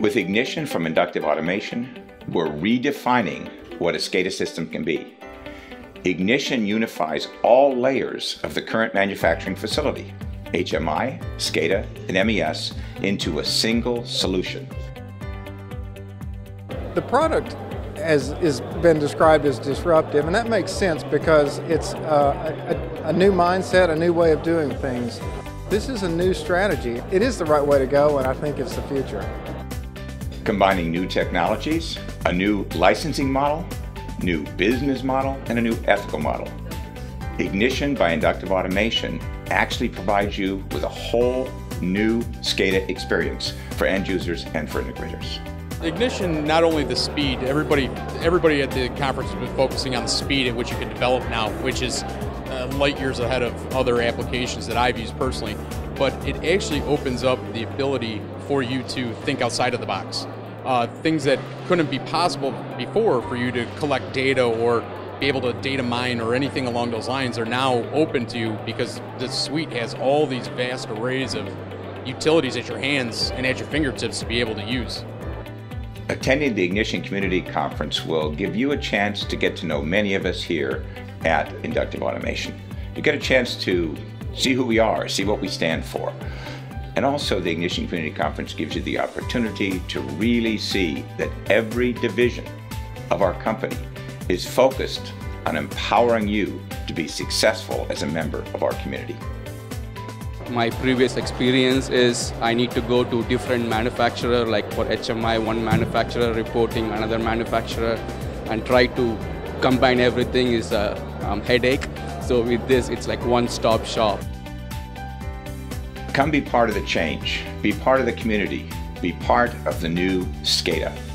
With Ignition from Inductive Automation, we're redefining what a SCADA system can be. Ignition unifies all layers of the current manufacturing facility, HMI, SCADA, and MES, into a single solution. The product has been described as disruptive, and that makes sense because it's a new mindset, a new way of doing things. This is a new strategy. It is the right way to go, and I think it's the future. Combining new technologies, a new licensing model, new business model, and a new ethical model. Ignition by Inductive Automation actually provides you with a whole new SCADA experience for end users and for integrators. Ignition, not only the speed, everybody at the conference has been focusing on the speed at which you can develop now, which is light years ahead of other applications that I've used personally, but it actually opens up the ability for you to think outside of the box. Things that couldn't be possible before for you to collect data or be able to data mine or anything along those lines are now open to you because this suite has all these vast arrays of utilities at your hands and at your fingertips to be able to use. Attending the Ignition Community Conference will give you a chance to get to know many of us here at Inductive Automation. You get a chance to see who we are, see what we stand for. And also the Ignition Community Conference gives you the opportunity to really see that every division of our company is focused on empowering you to be successful as a member of our community. My previous experience is I need to go to different manufacturer, like for HMI, one manufacturer reporting another manufacturer, and try to combine everything is a headache. So with this, it's like one-stop shop. Come be part of the change, be part of the community, be part of the new SCADA.